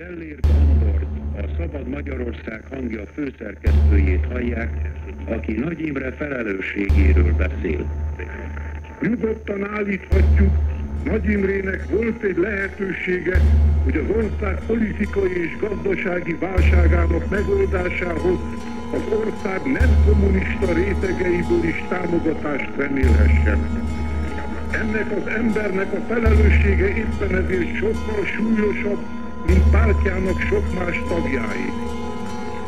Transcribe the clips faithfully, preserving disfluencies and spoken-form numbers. Gellért Gábort, a Szabad Magyarország hangja főszerkesztőjét hallják, aki Nagy Imre felelősségéről beszél. Nyugodtan állíthatjuk, Nagy Imrének volt egy lehetősége, hogy az ország politikai és gazdasági válságának megoldásához az ország nem kommunista rétegeiből is támogatást remélhessen. Ennek az embernek a felelőssége éppen ezért sokkal súlyosabb, mint pártjának sok más tagjáé.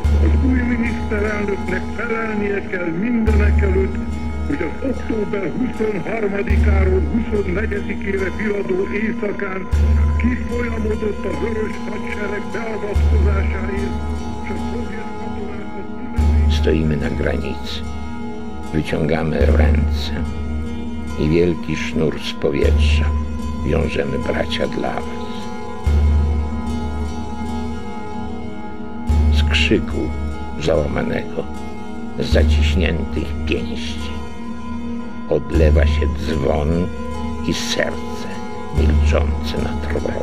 Az új miniszterelnöknek felelnie kell mindenek előtt, hogy az október huszonharmadikáról huszonnegyedikére viradó éjszakán kifolyamodott a vörös hadsereg beavatkozásáért, és a szovjet katonákat kimenni... Stoimy na granicy, wyciągamy ręce i wielki sznur z powietrza wiążemy, bracia, dla was. Z krzyku załamanego, z zaciśniętych pięści odlewa się dzwon i serce milczące na trwodę.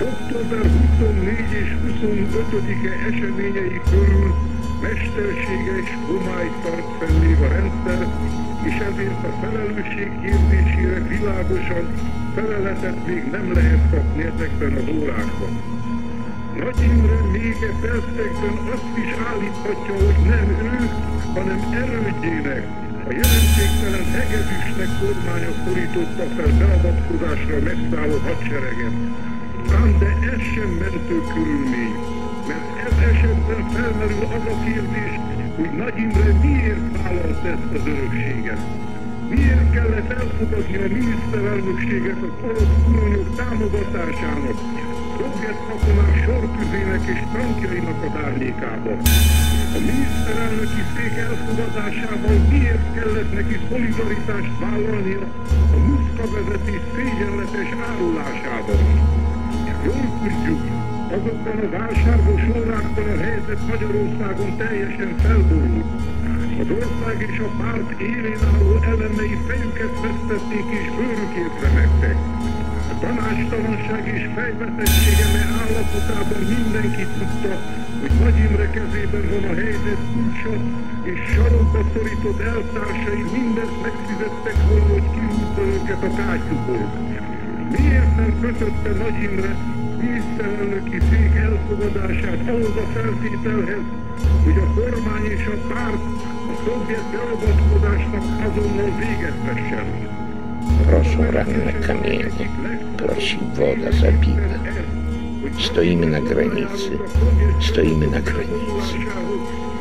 október huszonnégy és huszonötödike eseményei körül mesterséges homályt tart fennév a rendszer, és ezért a felelősség kérdésére világosan feleletet még nem lehet kapni ezekben az órákban. Nagy Imre még e percekben azt is állíthatja, hogy nem ő, hanem elődjének, a jelentéktelen hegedűsnek kormánya szorította fel beavatkozásra megszálló hadsereget. Ám de ez sem mentő körülmény, mert ez esetben felmerül az a kérdés, hogy Nagy Imre miért vállalt ezt az örökséget. Miért kellett elfogadni a miniszterelnökséget az orosz kuronyok támogatásának, szovjet katonák sortüzének és tankjainak az árnyékába? A miniszterelnöki szék elfogadásával miért kellett neki szolidaritást vállalnia a muszka vezetés szégyenletes árulásában? Jól tudjuk, azokban a válságos órákban a helyzet Magyarországon teljesen felborult. Az ország és a párt élén álló elemei fejüket vesztették és bőrükért remegtek. A tanácstalanság és fejbetegségeme állapotában mindenki tudta, hogy Nagy Imre kezében van a helyzet kulcsa, és sarokba szorított eltársai mindent megfizettek volna, hogy kirúgta őket a kátyúból. Miért nem kötötte Nagy Imre miniszterelnöki szék elfogadását ahhoz a feltételhez, hogy a kormány és a párt a szovjet beavatkozásnak azonnal véget vessen? Rosną ranne kamienie, prosi woda zabita. Stoimy na granicy, stoimy na granicy,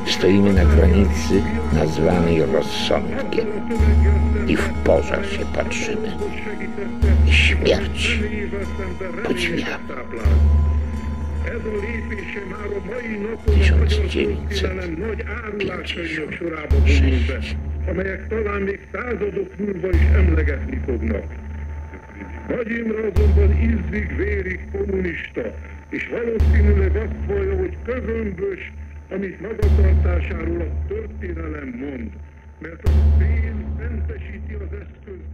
stoimy na granicy nazwanej rozsądkiem i w pożar się patrzymy. I śmierć podziwiamy. ezerkilencszázpięćdziesiąt sześć. amelyek talán még századok múlva is emlegetni fognak. Nagy Imre azonban ízig, vérig kommunista, és valószínűleg azt vallja, hogy közömbös, amit magatartásáról a történelem mond, mert a pénz mentesíti az eszközt.